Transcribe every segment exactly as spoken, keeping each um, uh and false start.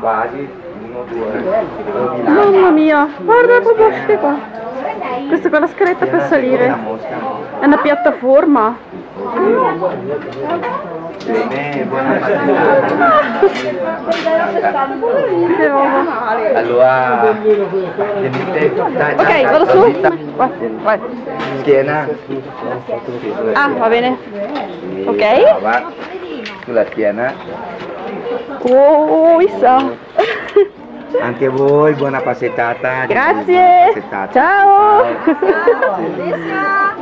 Quasi uno due. Mamma mia, guarda proprio queste qua. Questa con la scaletta per salire. È una piattaforma. Allora, ok, vado su. Vai, vai. Schiena. Ah, va bene. Ok. Sulla schiena. Oh, Isa. Anche voi, buona passeggiata. Grazie. Buona passeggiata. Ciao.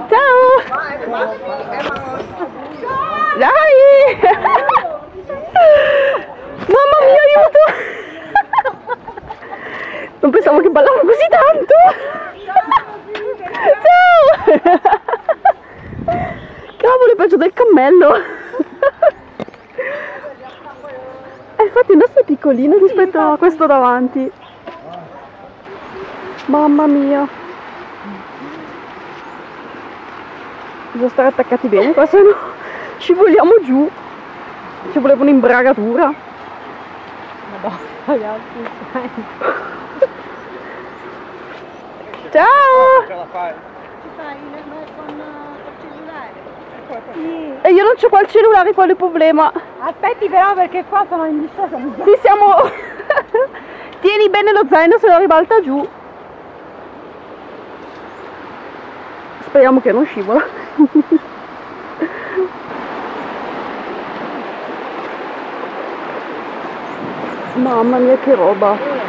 Ciao. Ciao. Dai. Mamma mia, aiuto. Non pensavo che ballavo così tanto. Ciao. Cavolo, è peggio del cammello. Infatti il nostro è piccolino rispetto a questo davanti. Mamma mia. Bisogna stare attaccati bene qua, se no scivoliamo giù. Ci voleva un'imbragatura. Madonna ragazzi. Ciao. Sì. E io non c'ho qua il cellulare, qual è il problema? Aspetti però perché qua sono in discesa. Sì, siamo... Tieni bene lo zaino, se lo ribalta giù. Speriamo che non scivola. Mamma mia, che roba!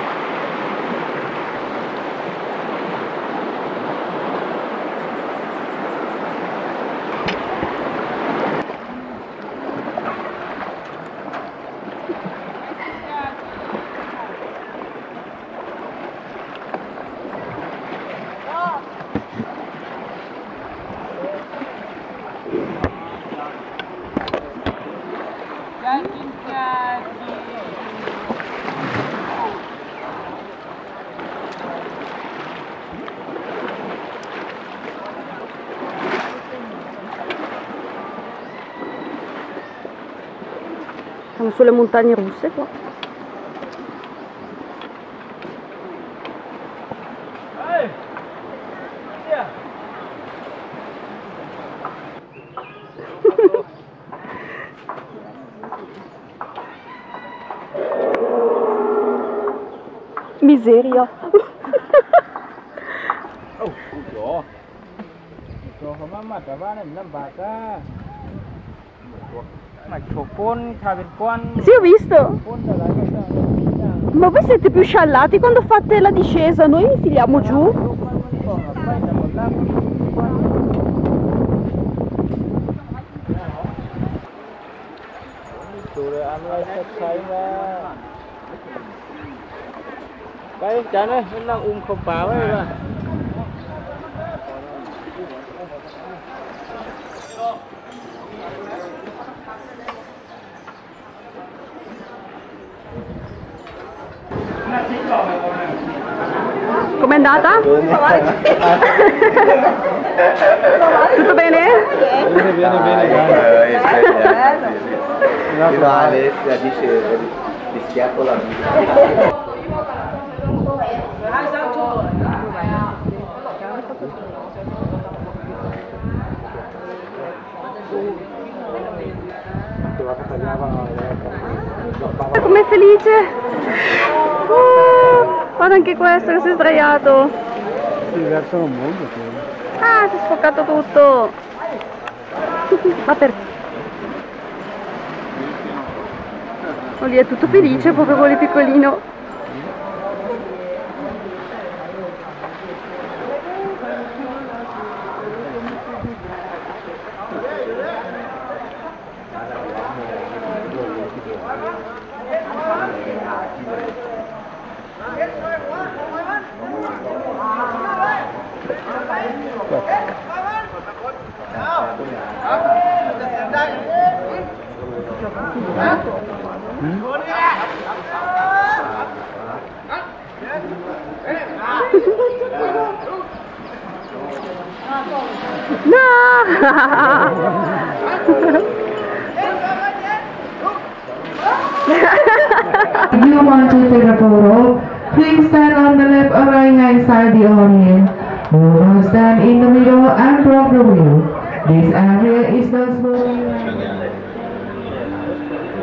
Siamo sulle montagne russe qua. Miseria. Oh, oh. Sono mamma da vana lambata. Sì, ho visto. Ma voi siete più sciallati quando fate la discesa, noi filiamo giù. Com'è andata? Tutto bene? Bene, bene, bene. Vale, la discesa, ti schiappo la vita. Com'è felice? Oh, guarda anche questo che si è sdraiato. Si verso un mondo. Ah, si è sfoccato tutto. Ma perché? Oh, lì è tutto felice, proprio quello piccolino. No! If you want to take a photo, please stand on the left or right hand side of the audience, or stand in the middle and block the view. This area is the smaller.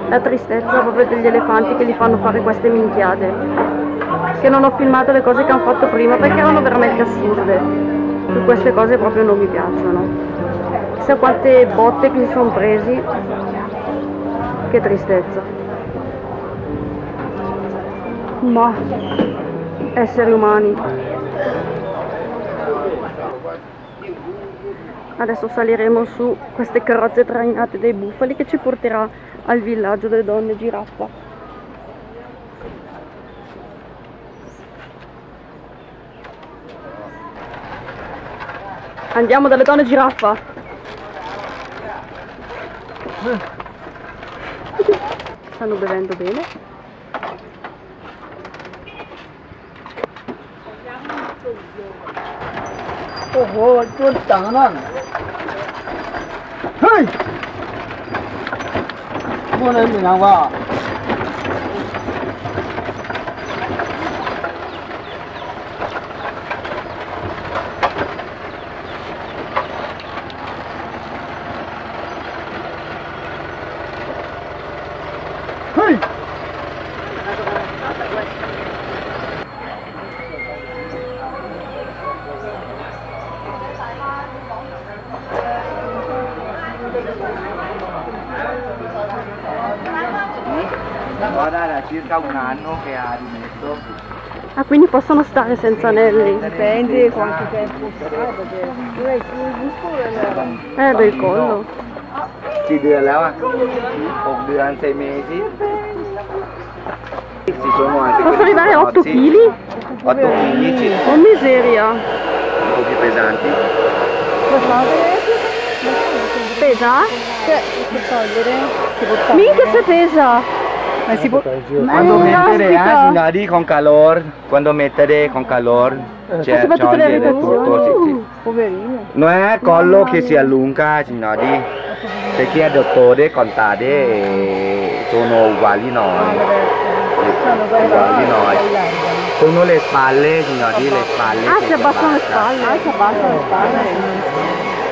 La tristezza proprio degli elefanti che gli fanno fare queste minchiate. Che non ho filmato le cose che hanno fatto prima perché erano veramente assurde. E queste cose proprio non mi piacciono. Chissà quante botte che si sono presi. Che tristezza. Ma esseri umani. Adesso saliremo su queste carrozze trainate dai bufali che ci porterà al villaggio delle donne giraffa. Andiamo dalle donne giraffa. Stanno bevendo bene. Oh, good Danan. Hey! What are you doing? Hey! Ah, quindi possono stare senza anelli? Dipende quanto tempo sarà, perché tu hai più il muscolo eh del collo. Sì, due leva, due sei mesi. Ci sono anche possono arrivare a otto chili? otto chili. Oh miseria! Un po' più pesanti. Pesa? Si può togliere. Minchia se pesa! Ma si può... Quando mettere anche con calore, quando mettere con calore, cioè togliere tutto, sì, sì. Poverino. Non è il collo che si allunga, signori, perché il dottore contate sono uguali noi, uguali noi. Sono le spalle, signori, le spalle. Ah, si abbassano le spalle, ah, si abbassano le spalle.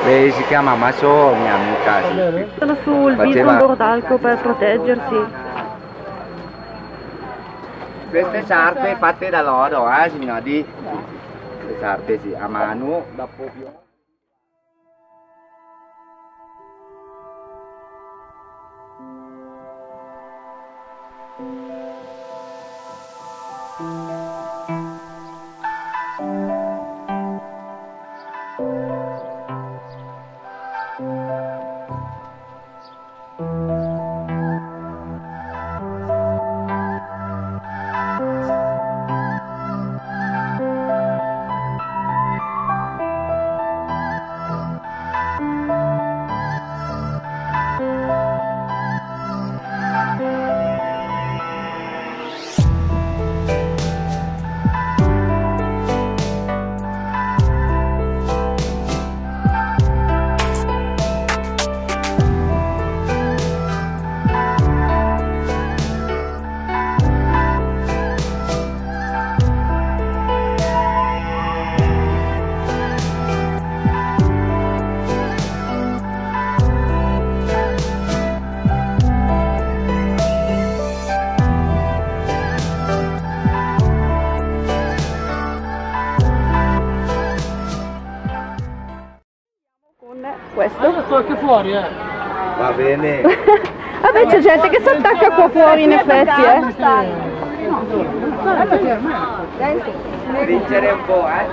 Lei si chiama Maso, mia amica. Sono sul viso un bordalco per proteggersi. Queste sciarpe fatte da loro, eh signori? Le sciarpe sì, a mano, da proprio. Anche fuori, eh. Va bene. Vabbè, c'è gente che si attacca qua fuori, in effetti, eh. Vincere un po', eh.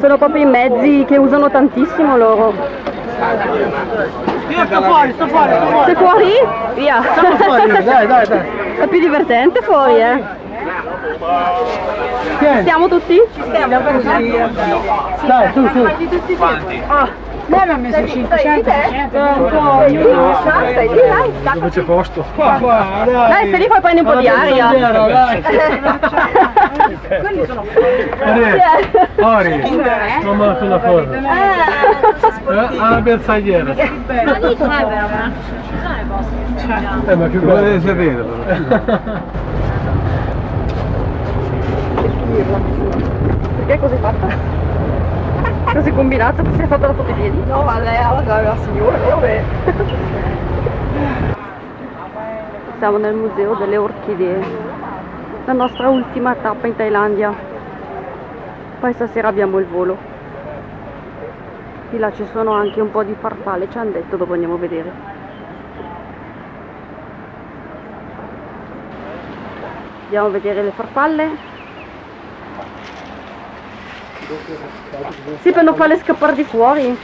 Sono proprio i mezzi che usano tantissimo loro. Io sto fuori, sto fuori, sto fuori. Sei fuori? Via. Sono fuori, dai, dai, dai. È più divertente fuori, eh. Ci stiamo tutti? Ci stiamo per usare. Dai, su, su. Quanti? Ah, lei mi ha messo cinquecento. Stai lì, dai. Dove c'è posto? Qua, qua, dai. Dai, se li fai prendi un po' di aria. Quelli sono fuori. Fuori. Ho manco una forma. Ah, la bersagliera. Che bello. Eh, ma che vuole saperlo? Perché cos'è fatta? Così combinato? Si è fatta la foto ai piedi? No, ma lei la signora, vabbè. Siamo nel museo delle orchidee, la nostra ultima tappa in Thailandia. Poi stasera abbiamo il volo. Di là ci sono anche un po' di farfalle, ci hanno detto, dopo andiamo a vedere. Andiamo a vedere le farfalle. Sì, per non farle scappare di fuori.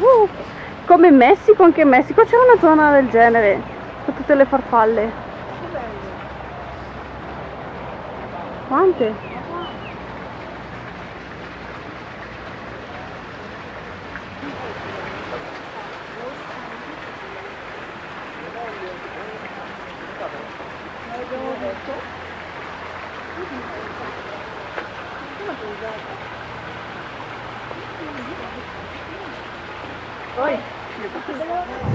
Uh, come in Messico, anche in Messico c'era una zona del genere, con tutte le farfalle. Quante? Oi!